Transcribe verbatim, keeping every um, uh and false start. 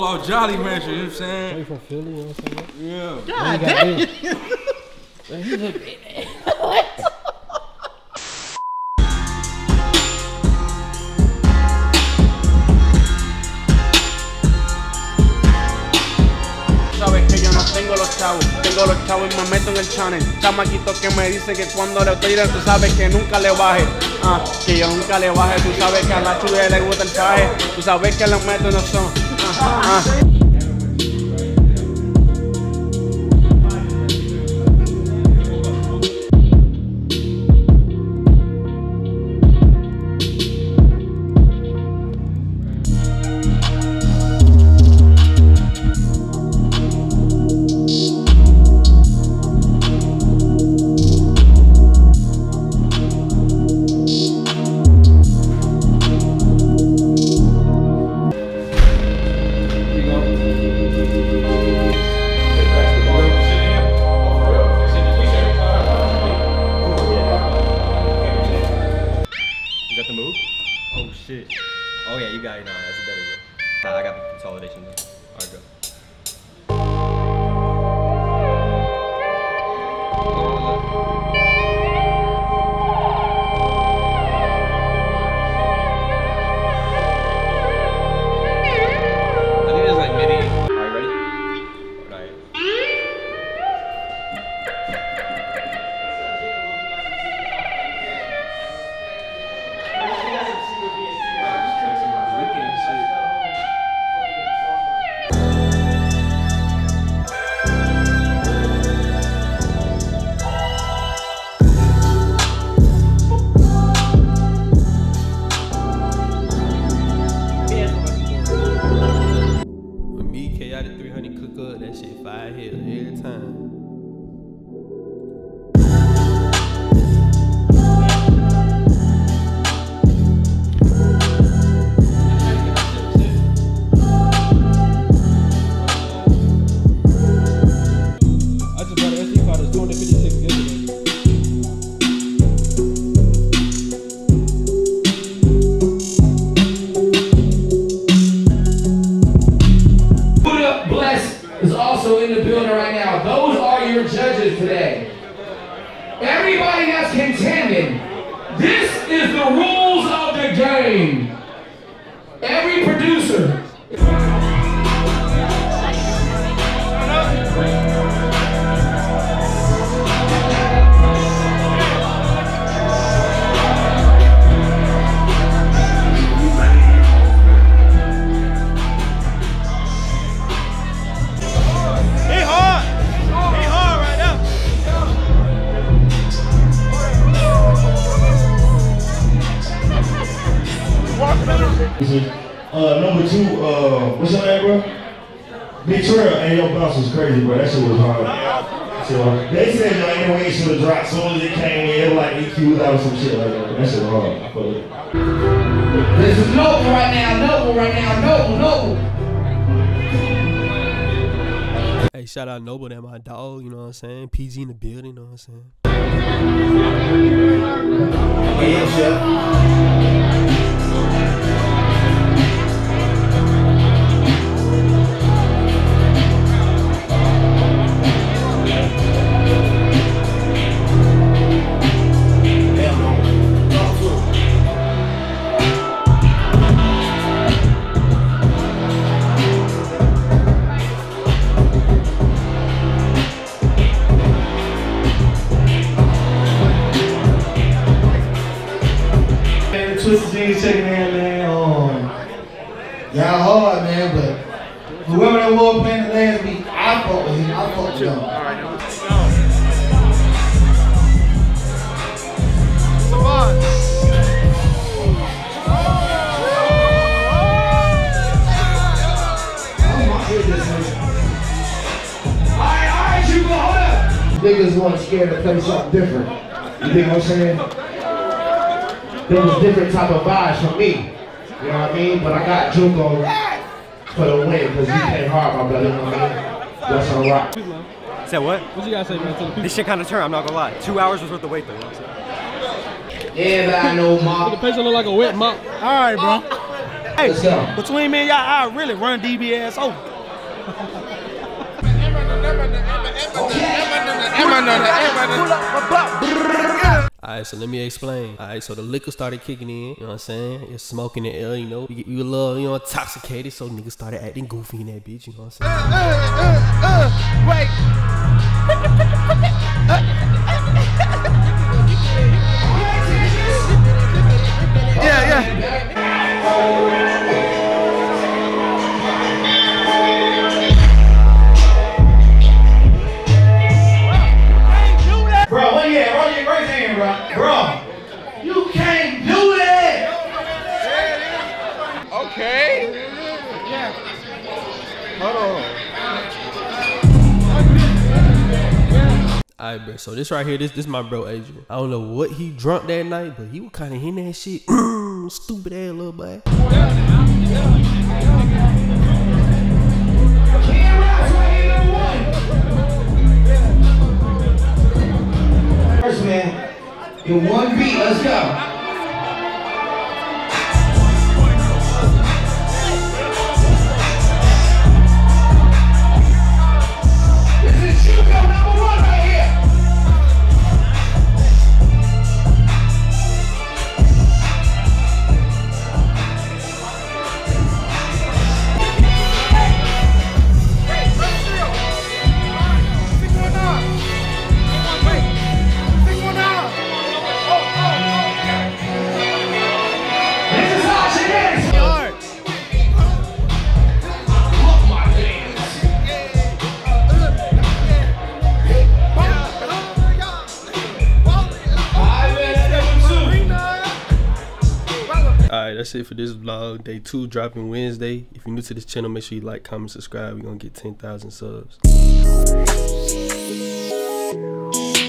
whole lot of Jolly Rancher, you know what I'm saying? He from Philly, you know what I'm saying? Yeah. God damn it. He's a big man. What? Sabes que yo no tengo los chavos, tengo los chavos y me meto en el channel. Chamaquito que me dice que cuando le tiren, tú sabes que nunca le baje. Ah, que yo nunca le baje, tú sabes que a la chula le gusta el traje. Tú sabes que los meto no son. Ah, ah. Oh yeah, you got it now. That's a better way. Nah, I got the consolidation though. Alright, go. I think there's like midi. Alright, ready? Alright. That shit fire here every time. Today, everybody that's contending, this is the rules of the game. Every producer. Uh, number two, uh, what's your name, bro? Big Trail, and your bounce was crazy, bro. That shit was hard. So, uh, they said y'all ain't gonna should have dropped as soon as it came in. It was like E Q'd out or some shit like that. That shit was hard. I feel it. This is Noble right now, Noble right now, Noble, Noble. Hey, shout out Noble, that my dog, you know what I'm saying? P Z in the building, you know what I'm saying? Yeah, yeah. Checking in, man. Um, y'all hard, man, but whoever that was playing the last week, I fuck with him. I fuck with y'all. All right, now let's go. All right, all right, Juco, hold up. Niggas want scared to play something different. You dig what I'm saying? There was different type of vibes from me, you know what I mean? But I got Juco for the win, because he came hard, my brother, you know what I mean? That's on rock. Say what? What you gotta say, man, to the people? This shit kind of turned, I'm not gonna lie. Two hours was worth the wait, though. Yeah, but I know, Mom. The patient look like a wet mop. All right, bro. Hey, between me and y'all, I really run D B S over. Alright, so let me explain. Alright, so the liquor started kicking in, you know what I'm saying? You're smoking the air, you know. We, we were a little, you know, intoxicated, so niggas started acting goofy in that bitch, you know what I'm saying? Uh, uh, uh, uh, wait. Yeah, yeah. Alright, bro, so this right here, this this my bro Adrian. I don't know what he drunk that night, but he was kind of in that shit. Stupid ass little boy. First man, in one beat, let's go. That's it for this vlog. Day two dropping Wednesday. If you're new to this channel, make sure you like, comment, subscribe. We're gonna get ten thousand subs.